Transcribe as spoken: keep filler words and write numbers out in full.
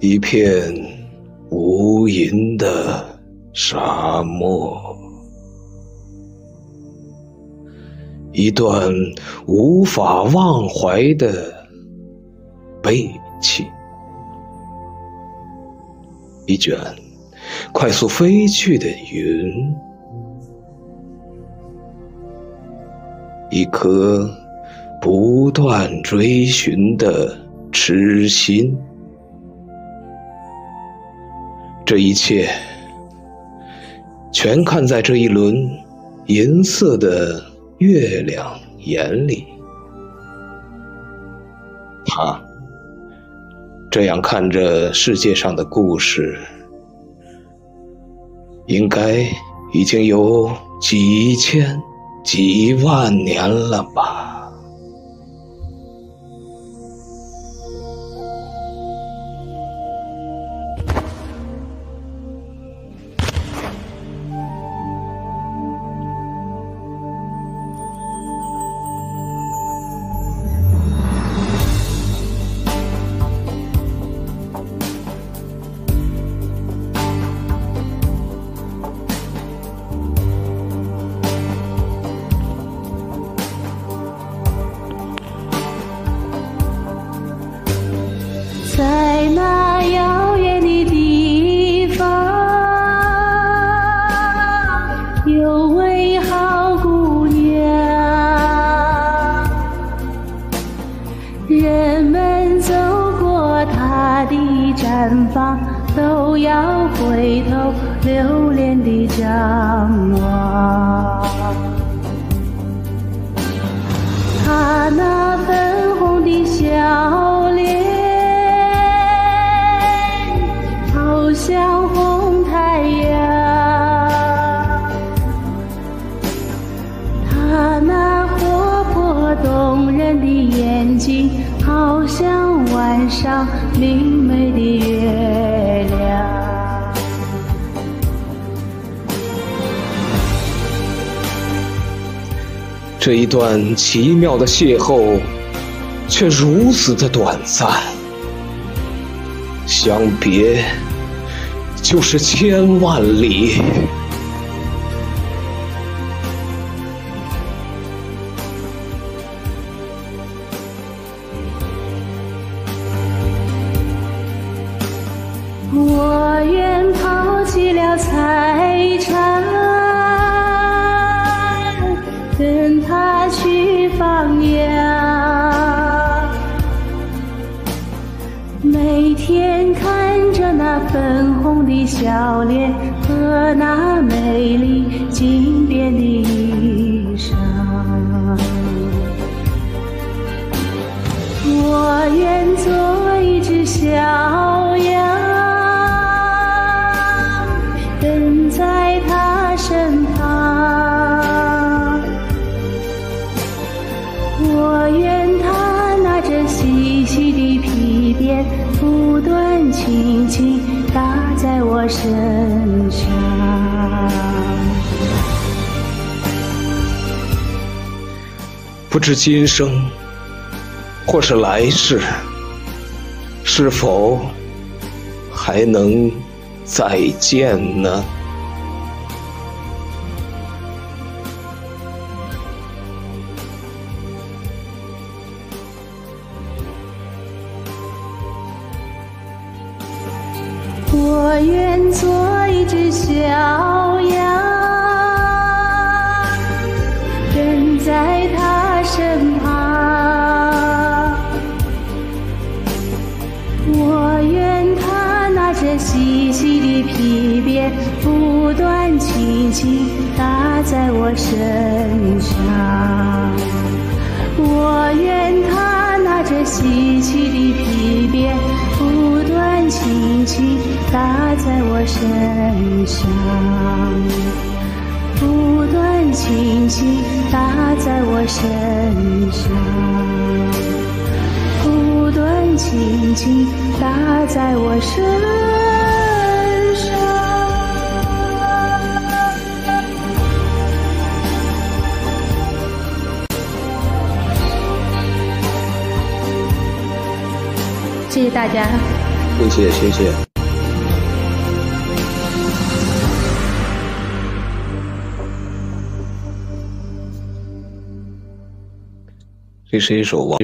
一片无垠的沙漠，一段无法忘怀的悲泣。一卷快速飞去的云，一颗不断追寻的痴心，这一切全看在这一轮银色的月亮眼里。他这样看着世界上的故事，应该已经有几千几万年了吧。都要回头留恋地张望，他那粉红的笑脸好像红太阳，他那活泼动人的眼睛好像晚上明媚的月亮。这一段奇妙的邂逅却如此的短暂，相别就是千万里。我愿抛弃了财产，跟他去放羊，每天看着那粉红的笑脸和那美丽经典的衣裳。我愿做一只小羊，在他身旁，我愿他拿着细细的皮鞭不断轻轻打在我身上。不知今生或是来世，是否还能再见呢？我愿做一只小羊，跟在他身旁，我愿他拿着细细的皮鞭不断轻轻打在我身上，我愿他拿着细细的皮鞭不断轻轻打在我身上，不断轻轻打在我身上，不断轻轻打在我身上。谢谢大家。谢谢谢谢。这是一首王。